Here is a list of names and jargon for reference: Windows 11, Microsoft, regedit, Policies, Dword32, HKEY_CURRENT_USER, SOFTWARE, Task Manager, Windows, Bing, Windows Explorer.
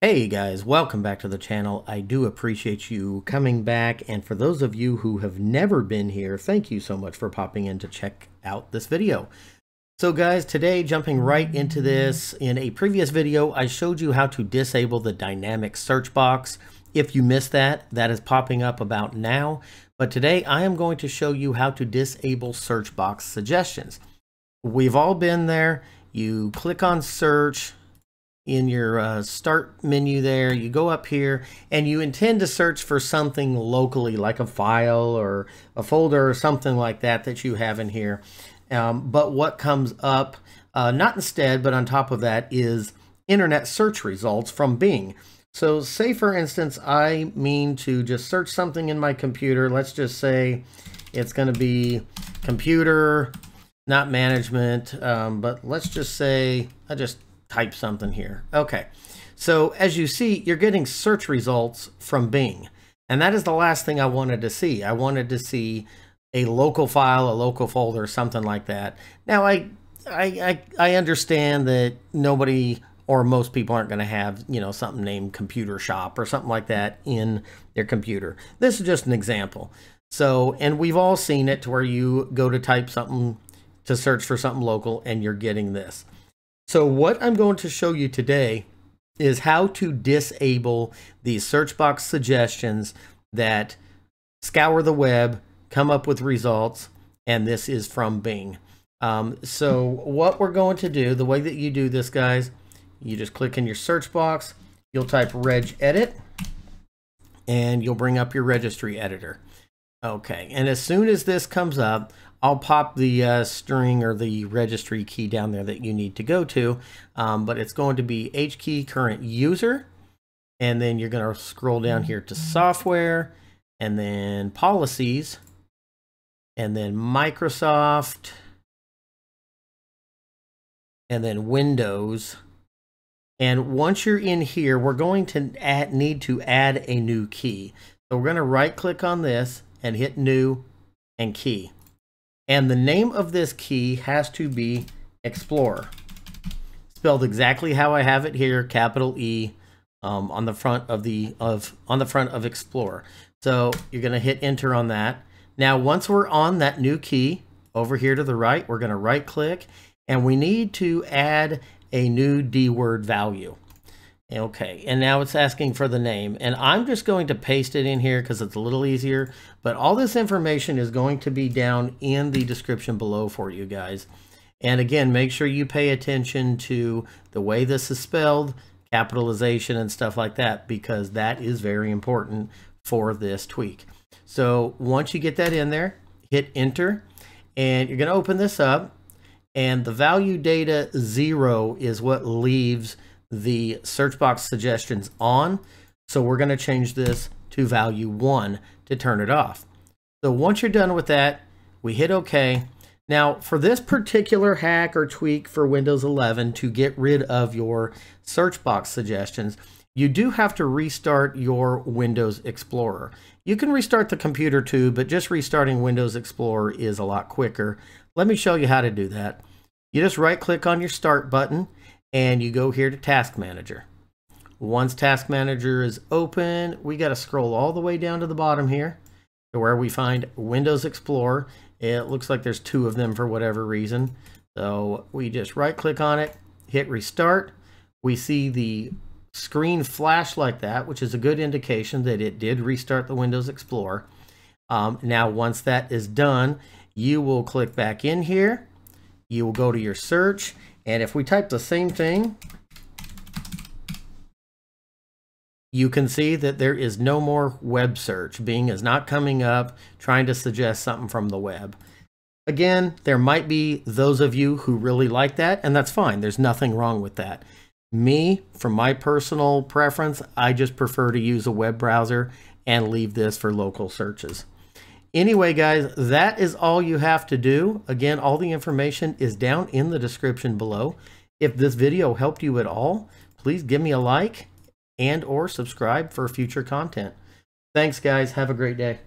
Hey guys, welcome back to the channel. I do appreciate you coming back, and for those of you who have never been here, thank you so much for popping in to check out this video. So guys, today jumping right into this, in a previous video I showed you how to disable the dynamic search box. If you missed that, that is popping up about now, but today I am going to show you how to disable search box suggestions. We've all been there. You click on search in your start menu there, you go up here and you intend to search for something locally like a file or a folder or something like that that you have in here. But what comes up, not instead, but on top of that is internet search results from Bing. So say for instance, I mean to just search something in my computer. Let's just say it's gonna be computer, not management, but let's just say I just type something here. Okay, so as you see, you're getting search results from Bing, and that is the last thing I wanted to see. I wanted to see a local file, a local folder, something like that. Now I understand that nobody or most people aren't going to have, you know, something named computer shop or something like that in their computer. This is just an example. So, and we've all seen it to where you go to type something to search for something local and you're getting this. So what I'm going to show you today is how to disable these search box suggestions that scour the web, come up with results, and this is from Bing. So what we're going to do, the way that you do this, guys, you just click in your search box, you'll type regedit, and you'll bring up your registry editor. Okay, and as soon as this comes up, I'll pop the string or the registry key down there that you need to go to, but it's going to be HKEY_CURRENT_USER, and then you're going to scroll down here to software, and then policies, and then Microsoft, and then Windows. And once you're in here, we're going to need to add a new key. So we're going to right click on this and hit new and key. And the name of this key has to be Explorer, spelled exactly how I have it here, capital E, on the front of Explorer. So you're going to hit enter on that. Now, once we're on that new key over here to the right, we're going to right click and we need to add a new D word value. Okay, and now it's asking for the name, and I'm just going to paste it in here because it's a little easier, but all this information is going to be down in the description below for you guys. And again, make sure you pay attention to the way this is spelled, capitalization and stuff like that, because that is very important for this tweak. So once you get that in there, hit enter, and you're going to open this up, and the value data 0 is what leaves the search box suggestions on. So we're going to change this to value 1 to turn it off. So once you're done with that, we hit OK. Now for this particular hack or tweak for Windows 11 to get rid of your search box suggestions, you do have to restart your Windows Explorer. You can restart the computer too, but just restarting Windows Explorer is a lot quicker. Let me show you how to do that. You just right click on your start button and you go here to Task Manager. Once Task Manager is open, we got to scroll all the way down to the bottom here to where we find Windows Explorer. It looks like there's 2 of them for whatever reason. So we just right click on it, hit restart. We see the screen flash like that, which is a good indication that it did restart the Windows Explorer. Now once that is done, you will click back in here. You will go to your search, and if we type the same thing, you can see that there is no more web search. Bing is not coming up trying to suggest something from the web. Again, there might be those of you who really like that, and that's fine. There's nothing wrong with that. Me, from my personal preference, I just prefer to use a web browser and leave this for local searches. Anyway, guys, that is all you have to do. Again, all the information is down in the description below. If this video helped you at all, please give me a like and/or subscribe for future content. Thanks, guys. Have a great day.